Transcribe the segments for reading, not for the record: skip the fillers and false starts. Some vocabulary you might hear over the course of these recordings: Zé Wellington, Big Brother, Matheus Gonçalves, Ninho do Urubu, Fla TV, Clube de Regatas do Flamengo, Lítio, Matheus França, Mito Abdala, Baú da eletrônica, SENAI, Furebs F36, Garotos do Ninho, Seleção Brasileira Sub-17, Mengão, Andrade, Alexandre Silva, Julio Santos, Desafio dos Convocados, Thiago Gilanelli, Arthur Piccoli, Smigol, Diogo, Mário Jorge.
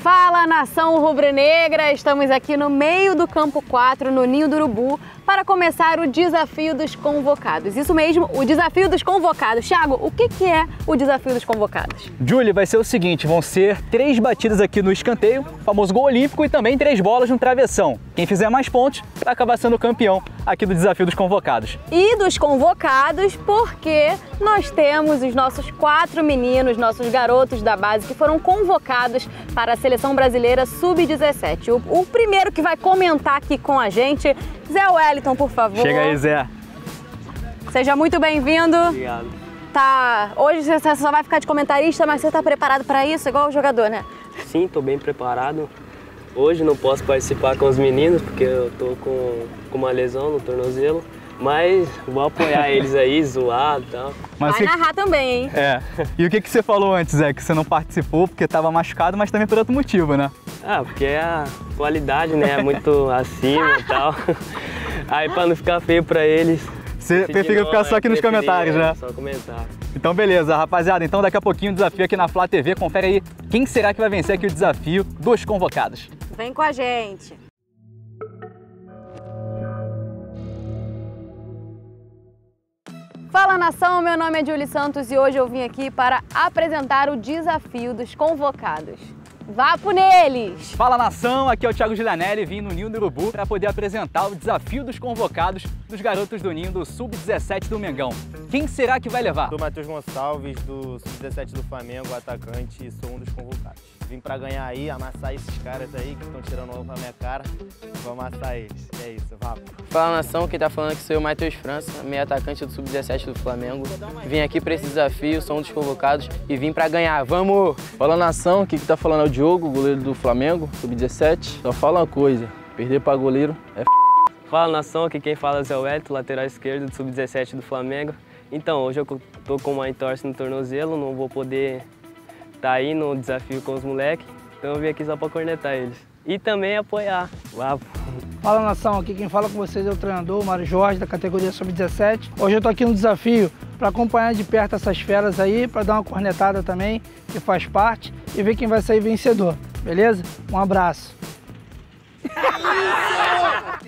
Fala, nação rubro-negra! Estamos aqui no meio do campo 4, no Ninho do Urubu, para começar o Desafio dos Convocados. Isso mesmo, o Desafio dos Convocados. Thiago, o que é o Desafio dos Convocados? Júlia, vai ser o seguinte, vão ser 3 batidas aqui no escanteio, famoso gol olímpico, e também 3 bolas no travessão. Quem fizer mais pontos vai acabar sendo o campeão aqui do Desafio dos Convocados. E dos convocados, porque nós temos os nossos 4 meninos, nossos garotos da base, que foram convocados para a Seleção Brasileira Sub-17. O primeiro que vai comentar aqui com a gente, Zé Wellington, por favor. Chega aí, Zé. Seja muito bem-vindo. Obrigado. Tá, hoje você só vai ficar de comentarista, mas você tá preparado para isso, igual o jogador, né? Sim, tô bem preparado. Hoje não posso participar com os meninos, porque eu tô com uma lesão no tornozelo. Mas vou apoiar eles aí, zoar e tal. Mas vai narrar também, hein? É. E o que você falou antes, Zé? Que você não participou porque estava machucado, mas também por outro motivo, né? Ah, porque a qualidade, né, é muito acima e tal. Aí pra não ficar feio pra eles... Você preferiu ficar só aqui nos comentários, né? Só comentar. Então beleza, rapaziada. Então daqui a pouquinho o desafio aqui na Fla TV. Confere aí quem será que vai vencer aqui o desafio dos convocados. Vem com a gente. Fala, nação! Meu nome é Julio Santos e hoje eu vim aqui para apresentar o Desafio dos Convocados. Vapo neles! Fala, nação! Aqui é o Thiago Gilanelli e vim no Ninho do Urubu para poder apresentar o Desafio dos Convocados dos garotos do Ninho do Sub-17 do Mengão. Quem será que vai levar? Sou Matheus Gonçalves, do Sub-17 do Flamengo, atacante, e sou um dos convocados. Vim para ganhar aí, amassar esses caras aí que estão tirando ovo na minha cara. Vou amassar eles. É isso, vapo. Fala, nação, quem tá falando que sou eu, Matheus França, meio atacante do Sub-17 do Flamengo. Vim aqui para esse desafio, sou um dos convocados e vim para ganhar. Vamos! Fala, nação, quem tá falando é o Diogo, goleiro do Flamengo, Sub-17. Só fala uma coisa, perder para goleiro é f***. Fala, nação, aqui quem fala é o Zé Wellington, lateral esquerdo do Sub-17 do Flamengo. Então, hoje eu tô com uma entorse no tornozelo, não vou poder... tá aí no desafio com os moleques, então eu vim aqui só pra cornetar eles. E também apoiar. Vapo. Fala, nação, aqui quem fala com vocês é o treinador Mário Jorge, da categoria Sub-17. Hoje eu tô aqui no desafio para acompanhar de perto essas feras aí, para dar uma cornetada também, que faz parte, e ver quem vai sair vencedor, beleza? Um abraço.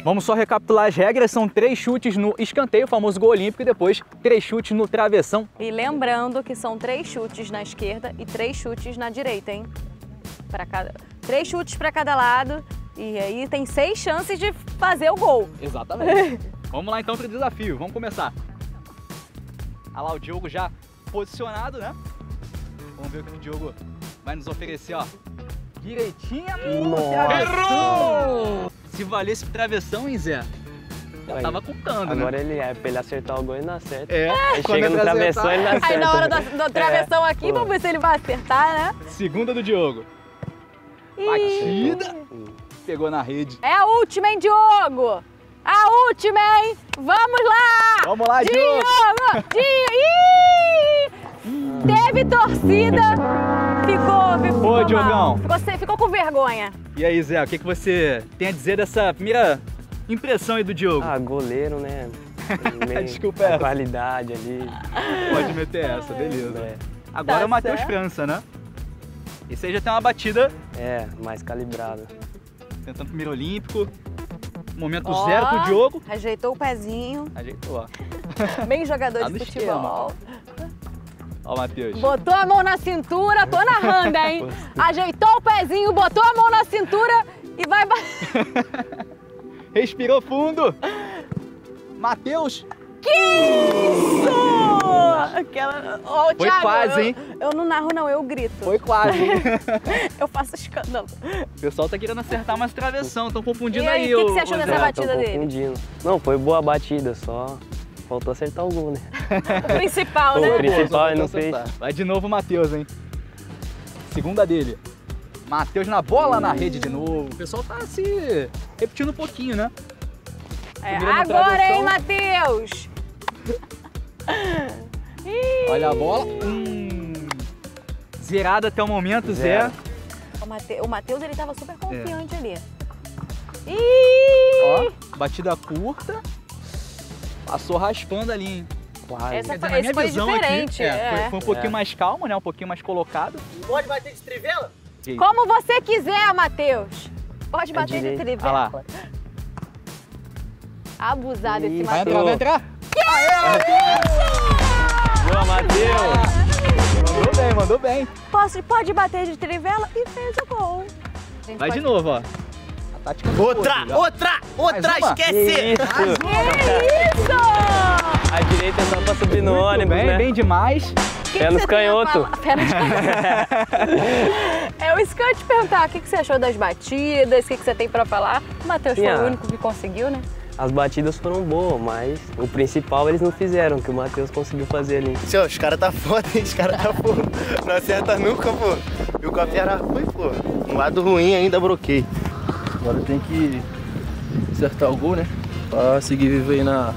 Vamos só recapitular as regras, são 3 chutes no escanteio, o famoso gol olímpico, e depois 3 chutes no travessão. E lembrando que são 3 chutes na esquerda e 3 chutes na direita, hein? 3 chutes para cada lado, e aí tem 6 chances de fazer o gol. Exatamente. Vamos lá então para o desafio, vamos começar. Olha lá o Diogo já posicionado, né? Vamos ver o que o Diogo vai nos oferecer, ó. Direitinha, errou! Se valesse travessão, hein, Zé? Já tava contando, né? Agora ele é, pra ele acertar o gol, ele não acerta. É, ele chega no travessão, ele não acerta. Aí na hora do travessão aqui, vamos ver se ele vai acertar, né? Segunda do Diogo. Batida. Pegou na rede. É a última, hein, Diogo? A última, hein? Vamos lá! Vamos lá, Diogo! Diogo! Teve torcida. Ficou Ô, Diogão. Ficou com vergonha. E aí, Zé, o que você tem a dizer dessa primeira impressão aí do Diogo? Ah, goleiro, né? Desculpa essa. Qualidade ali. Pode meter essa, beleza. É. Agora tá o Matheus França, né? Esse aí já tem uma batida... É, mais calibrada. Tentando primeiro olímpico. Momento zero pro Diogo. Ajeitou o pezinho. Ajeitou, ó. Bem jogador de futebol. Ó, Matheus. Botou a mão na cintura, tô narrando, hein? Ajeitou o pezinho, botou a mão na cintura e vai... Respirou fundo. Matheus. Que isso! Aquela... Oh, foi Thiago, quase, hein? Eu não narro, não, eu grito. Foi quase. Eu faço escândalo. O pessoal tá querendo acertar umas travessão, tão confundindo aí. E aí, o que você achou dessa batida dele? Confundindo. Não, foi boa a batida, só... Faltou acertar o gol, né? O principal, né? O principal ele não fez. Vai de novo o Matheus, hein? Segunda dele. Matheus na bola, na rede de novo. O pessoal tá se repetindo um pouquinho, né? É, agora, hein, Matheus? Olha a bola. Zerada até o momento, Zé. O Matheus, ele tava super confiante ali. Ó, batida curta. Passou raspando ali, hein? Quase. Essa foi, esse foi diferente. Aqui, foi um pouquinho mais calmo, né? Um pouquinho mais colocado. Pode bater de trivela? Como você quiser, Matheus. Pode bater de trivela. Abusado esse Matheus. Vai entrar, vai entrar. Boa, Matheus. Mandou bem, mandou bem. Pode bater de trivela e fez o gol. Vai de novo, ó. Outra, esquece! Que isso! A direita é só pra subir no ônibus, né? Bem demais. Pé nos canhotos. É o Scan te perguntar, o que você achou das batidas, o que você tem pra falar? O Matheus foi o único que conseguiu, né? As batidas foram boas, mas o principal eles não fizeram, que o Matheus conseguiu fazer ali. Tio, os caras tá foda, hein? Os caras tá foda. Não acerta nunca, pô. E o copo era ruim, pô. Um lado ruim ainda broquei. Agora tem que acertar o gol, né? Pra seguir vivo aí na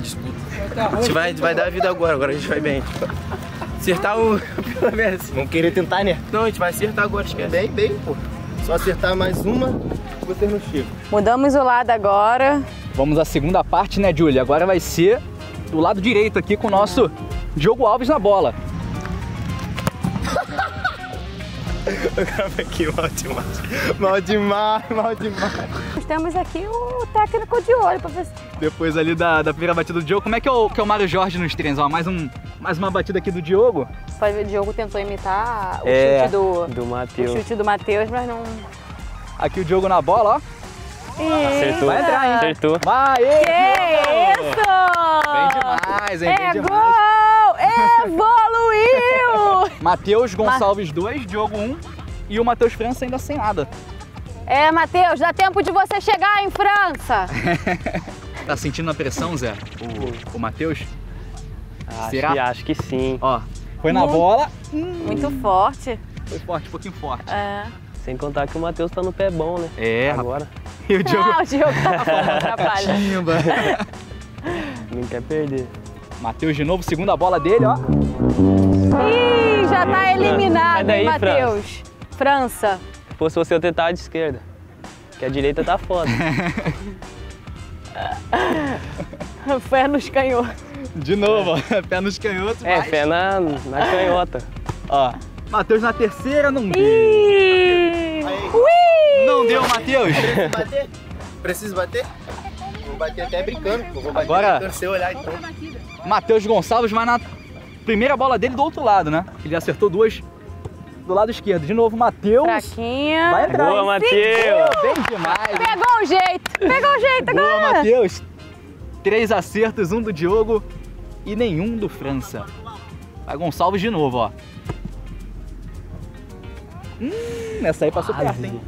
disputa. A gente vai dar a vida agora a gente vai bem. Acertar o... pelo menos. Vamos querer tentar, né? Não, a gente vai acertar agora, esquece. Bem, pô. Só acertar mais uma, você não chega. Mudamos o lado agora. Vamos à segunda parte, né, Júlia? Agora vai ser do lado direito aqui com o nosso Diogo Alves na bola. Eu gravo aqui, mal demais. Nós temos aqui o técnico de olho, professor. Depois ali da primeira batida do Diogo, como é que é o Mário Jorge nos treinos? Ó, mais uma batida aqui do Diogo. Pode ver, o Diogo tentou imitar o chute do Matheus, mas não... Aqui o Diogo na bola, ó. Acertou. Vai entrar, hein? Acertou. Vai, que isso! Bem demais, hein? É gol! Evoluiu! Matheus Gonçalves 2, Diogo 1 e o Matheus França ainda sem nada. É, Matheus, dá tempo de você chegar em França. Tá sentindo a pressão, Zé? O Matheus? Será? Acho que sim. Ó, foi na bola. Muito forte. Foi forte, um pouquinho forte. É. Sem contar que o Matheus tá no pé bom, né? É, agora. E o Diogo... Não, o Diogo tá atrapalha. Não quer perder. Matheus de novo, segunda bola dele, ó. Ih, já tá eliminado, hein, Matheus? França. Se fosse você, eu tentava de esquerda. Que a direita tá foda. Pé nos canhotos. De novo, ó. Pé nos canhotos, mas... É, pé na canhota. Ó. Matheus na terceira, não deu. Ui! Não deu, Matheus. Preciso bater? Vou bater até brincando. Vou bater agora, sem olhar, então. Matheus Gonçalves, mas na primeira bola dele do outro lado, né? Ele acertou duas do lado esquerdo. De novo, Matheus. Fraquinha. Vai entrar. Boa, Matheus. Bem demais. Pegou o jeito agora. Boa, Matheus. 3 acertos, 1 do Diogo e nenhum do França. Vai Gonçalves de novo, ó. Essa aí passou perto, hein?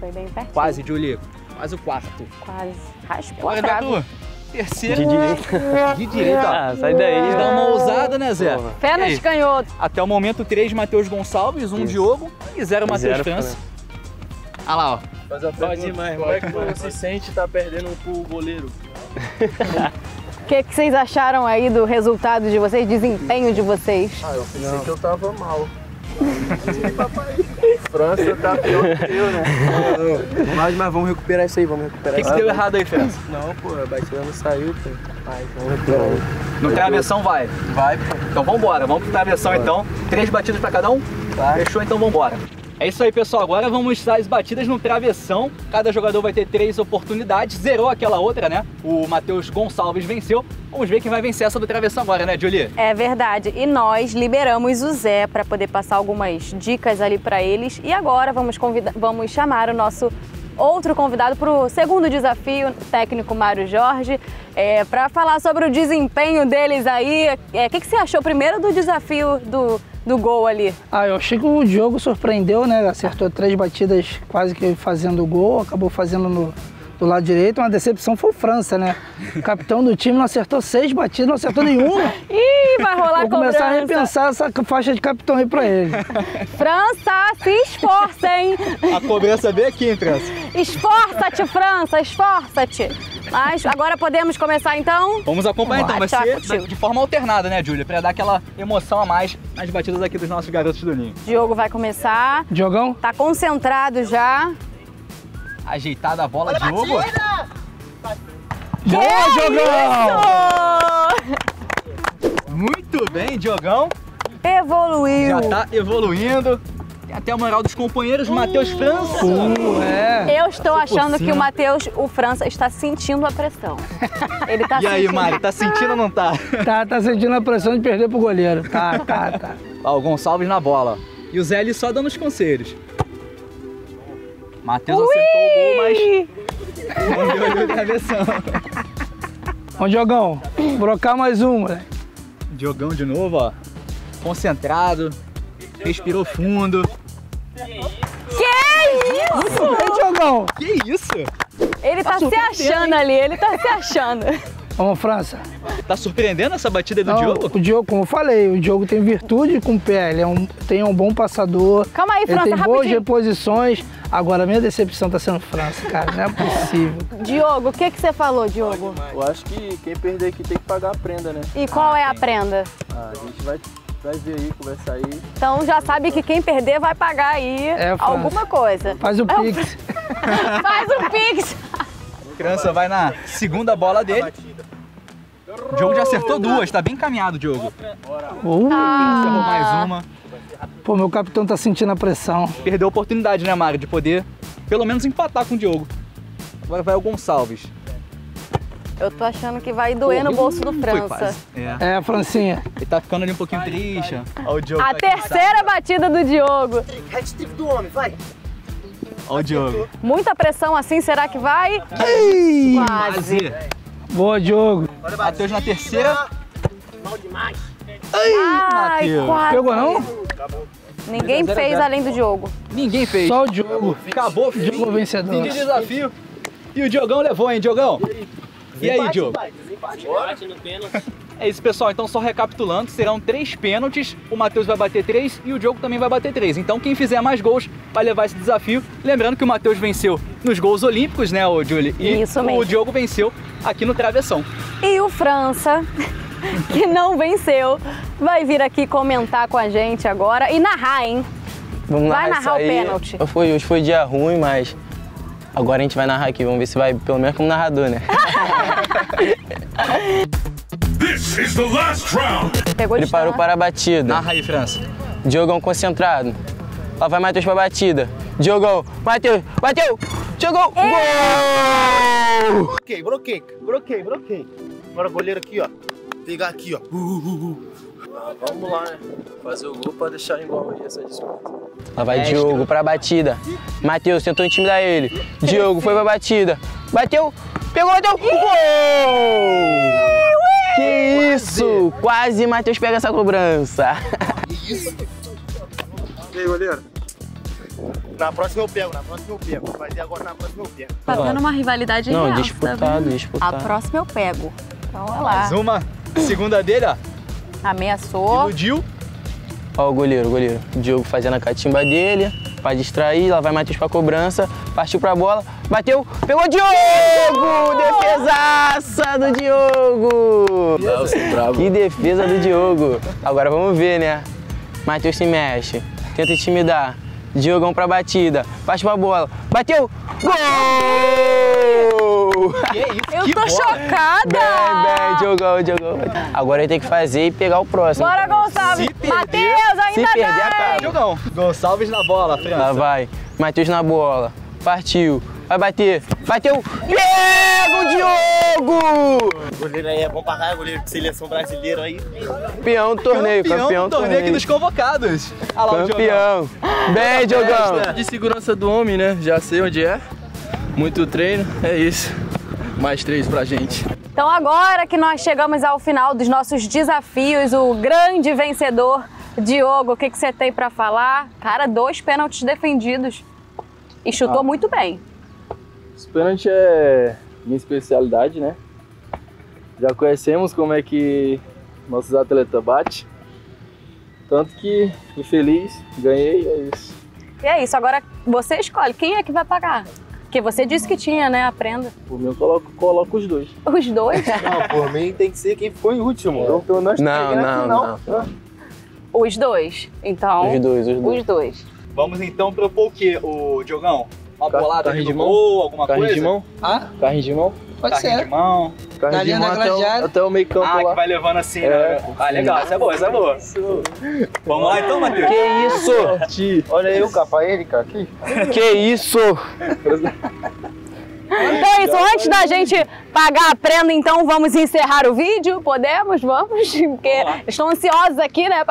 Foi bem pertinho. Quase, Julie. Quase o quarto. Quase. Raspou a trave. Terceiro. De direita. De direita, ó. Sai daí. Eles dão uma ousada, né, Zé? Pé nos canhotos. Até o momento, 3 Matheus Gonçalves, 1 Diogo e 0 Matheus França. Olha lá, ó. Faz demais. Como é que você sente tá perdendo pro goleiro? O que vocês acharam aí do resultado de vocês, desempenho de vocês? Ah, eu pensei que eu tava mal. França tá pior que eu, né? Mas vamos recuperar isso aí, vamos recuperar isso aí. O que deu errado aí, França? Não, pô, a batida não saiu, pô. Mas vamos recuperar. No travessão vai? Vai, pô. Então vambora, vamos pro travessão então. 3 batidas pra cada um? Tá. Fechou, então vambora. É isso aí, pessoal. Agora vamos dar as batidas no travessão. Cada jogador vai ter 3 oportunidades. Zerou aquela outra, né? O Matheus Gonçalves venceu. Vamos ver quem vai vencer essa do travessão agora, né, Julie? É verdade. E nós liberamos o Zé para poder passar algumas dicas ali para eles. E agora vamos chamar o nosso outro convidado para o segundo desafio, o técnico Mário Jorge, para falar sobre o desempenho deles aí. O que você achou primeiro do desafio do gol ali? Ah, eu achei que o Diogo surpreendeu, né? Acertou 3 batidas quase que fazendo o gol, acabou fazendo do lado direito. Uma decepção foi o França, né? O capitão do time não acertou 6 batidas, não acertou nenhuma. Ih, vai rolar cobrança. Vou começar a repensar essa faixa de capitão aí pra ele. França, se esforça, hein? A cobrança veio aqui, hein, França? Esforça-te, França, esforça-te. Mas agora podemos começar, então? Vamos acompanhar, então. Vai ser de forma alternada, né, Júlia? Pra dar aquela emoção a mais nas batidas aqui dos nossos garotos do Ninho. Diogo vai começar. Diogão? Tá concentrado já. Ajeitada a bola, olha, Diogo. Boa, Diogão! Muito bem, Diogão. Evoluiu. Já tá evoluindo. até a moral dos companheiros, Matheus França. Eu estou achando que o Matheus França está sentindo a pressão. Ele tá sentindo. E aí, Mário, tá sentindo ou não tá? Tá sentindo a pressão de perder pro goleiro. Tá. Ó, o Gonçalves na bola. E o Zé ali só dando os conselhos. Matheus acertou o gol, mas... não deu de cabeção. Ô, Diogão, brocar mais uma. Diogão de novo, ó. Concentrado. Respirou fundo. Que isso? Muito bem, Diogão. Que isso? Ele tá se achando ali, ele tá se achando. Vamos, França. Tá surpreendendo essa batida do Diogo? O Diogo, como eu falei, o Diogo tem virtude com o pé, ele é um bom passador. Calma aí, França, ele tem boas reposições. Agora, a minha decepção tá sendo França, cara, não é possível. Diogo, o que que você falou, Diogo? Eu acho que quem perder aqui tem que pagar a prenda, né? E qual é a prenda? Ah, a gente vai ver aí, conversar aí. Então já sabe que quem perder vai pagar aí alguma coisa. Faz o pix. Faz o pix. França vai na segunda bola dele. O Diogo já acertou duas, tá bem encaminhado, Diogo. Encerrou mais uma. Pô, meu capitão tá sentindo a pressão. Perdeu a oportunidade, né, Mário, de poder pelo menos empatar com o Diogo. Agora vai o Gonçalves. Eu tô achando que vai doer no bolso do França. Francinha. Ele tá ficando ali um pouquinho triste. Ó, o Diogo a terceira batida do Diogo. Hat-trick do homem, vai. Olha o Diogo. Muita pressão assim, será que vai? Quase. Boa, Diogo. Matheus na terceira. Mal demais. Ai, quase. Pegou não? Acabou. Ninguém fez além do Diogo. Ninguém fez. Só o Diogo. Acabou o Diogo vencedor. Fim de desafio. E o Diogão levou, hein, Diogão? E aí, Diogo? Desempate no pênalti. É isso, pessoal. Então, só recapitulando, serão 3 pênaltis. O Matheus vai bater 3 e o Diogo também vai bater 3. Então, quem fizer mais gols vai levar esse desafio. Lembrando que o Matheus venceu nos gols olímpicos, né, Julie? E isso mesmo. O Diogo venceu aqui no travessão. E o França, que não venceu, vai vir aqui comentar com a gente agora e narrar, hein? Vamos lá, vai narrar o pênalti. Hoje foi dia ruim, mas... agora a gente vai narrar aqui, vamos ver se vai, pelo menos como narrador, né? This is the last round. Preparou para a batida. Narra aí, França. Diogão concentrado. Lá vai Matheus para a batida. Diogão, Matheus, bateu! Diogão! Gol! Broquei. Agora o goleiro aqui, ó. Pegar aqui, ó. Vamos lá, né? Fazer o gol para deixar igual aí essa disputa. Lá vai Diogo para a batida. Matheus tentou intimidar ele. Diogo foi para a batida. Bateu, pegou, bateu. Gol! Que isso! Quase Matheus pega essa cobrança. Que isso? E aí, goleiro? Na próxima eu pego. Fazer agora, na próxima eu pego. Tá dando uma rivalidade real. Não, disputado. A próxima eu pego. Então, olha lá. Mais uma. Segunda dele, ó. Ameaçou. Iludiu. Ó o goleiro. O Diogo fazendo a catimba dele, pra distrair. Lá vai Matheus pra cobrança. Partiu pra bola. Bateu. Pegou o Diogo! Defesaça do Diogo! Que defesa do Diogo. Agora vamos ver, né? Matheus se mexe. Tenta intimidar. Diogão pra batida. Parte pra bola. Bateu. Gol! Que isso? Eu tô chocada! Bem, Diogão. Agora ele tem que fazer e pegar o próximo. Bora, Gonçalves! Matheus, ainda dá! Diogão. Gonçalves na bola, França. Lá vai. Matheus na bola. Partiu. Vai bater. Bateu. Pega o Diogo! O goleiro aí é bom pra caralho, goleiro de seleção brasileira aí. Campeão do torneio aqui dos convocados. Olha lá, campeão. Bem, Diogão. De segurança do homem, né? Já sei onde é. Muito treino. É isso. Mais 3 pra gente. Então agora que nós chegamos ao final dos nossos desafios, o grande vencedor, Diogo, o que você tem pra falar? Cara, 2 pênaltis defendidos. E chutou muito bem. Os pênaltis é minha especialidade, né? Já conhecemos como é que nossos atletas batem. Tanto que fui feliz, ganhei, é isso. E é isso, agora você escolhe quem é que vai pagar. Porque você disse que tinha, né, a prenda. Por mim eu coloco os dois. Os dois? Não, por mim tem que ser quem foi o último. Então nós não. Os dois, então. Os dois. Vamos então propor o quê, Diogão? Uma bolada de mão, alguma coisa? Carrinho de mão? Pode ser. De mão. Na linha da gladiária. Até o meio campo lá. Ah, que vai levando assim, né? Ah, legal. Essa é boa, essa é boa. Vamos lá então, Matheus. Que isso? Olha aí o capa, ele, cara, aqui. Que isso? Então é isso, antes da gente pagar a prenda, então vamos encerrar o vídeo? Podemos? Vamos? Porque estão ansiosos aqui, né?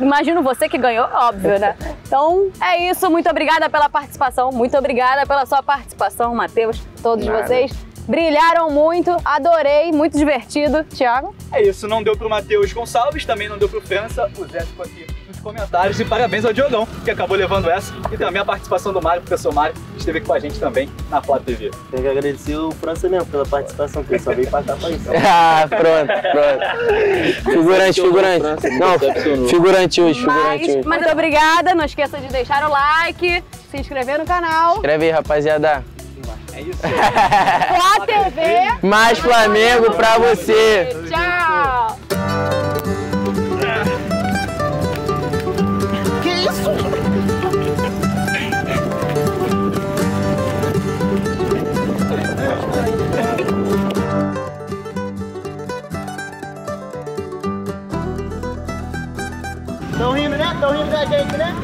Imagino você que ganhou, óbvio, né? Então é isso, muito obrigada pela participação, muito obrigada pela sua participação, Matheus, todos vocês. Brilharam muito, adorei, muito divertido. Thiago? É isso, não deu pro Matheus Gonçalves, também não deu pro França, o Zé ficou aqui nos comentários. E parabéns ao Diogão, que acabou levando essa. E também a participação do Mário, professor Mário, que esteve aqui com a gente também na Fla TV. Tem que agradecer o França mesmo pela participação, que ele só veio passar pra isso. Ah, pronto, pronto. Figurante. Não, figurante hoje, figurante. Mas obrigada, não esqueça de deixar o like, se inscrever no canal. Escreve aí, rapaziada. É isso. Fla TV. Mais Flamengo pra você. Tchau. Que isso? Tão rindo, né? Tão rindo da gente, né?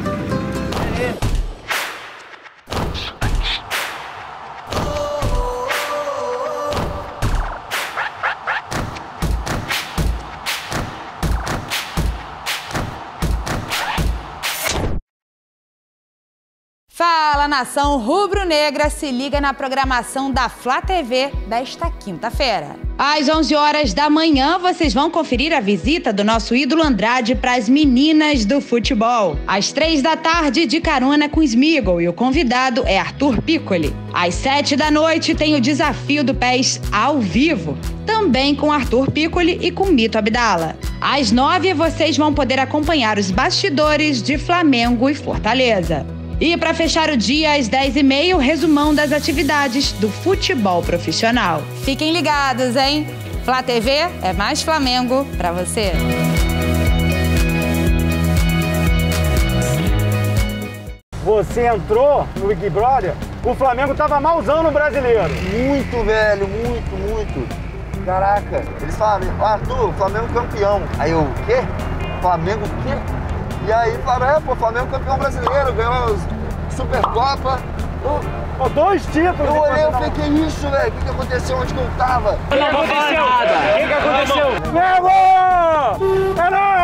Fala, nação rubro-negra, se liga na programação da Fla TV desta quinta-feira. Às 11 horas da manhã, vocês vão conferir a visita do nosso ídolo Andrade para as meninas do futebol. Às 3 da tarde, de carona com Smigol, e o convidado é Arthur Piccoli. Às 7 da noite, tem o Desafio do Pés ao vivo, também com Arthur Piccoli e com Mito Abdala. Às 9, vocês vão poder acompanhar os bastidores de Flamengo e Fortaleza. E para fechar o dia, às 10h30, o resumão das atividades do futebol profissional. Fiquem ligados, hein? Fla TV é mais Flamengo para você. Você entrou no Big Brother, o Flamengo tava malzando o brasileiro. Muito, velho, muito. Caraca, eles falam, Arthur, Flamengo campeão. Aí eu, o quê? Flamengo o quê? E aí falaram, pô, Flamengo campeão brasileiro, ganhou a Supercopa. Dois títulos! Eu olhei, eu falei, que isso, velho? O que aconteceu? Onde que eu tava? O que aconteceu? O que aconteceu? Meu amor!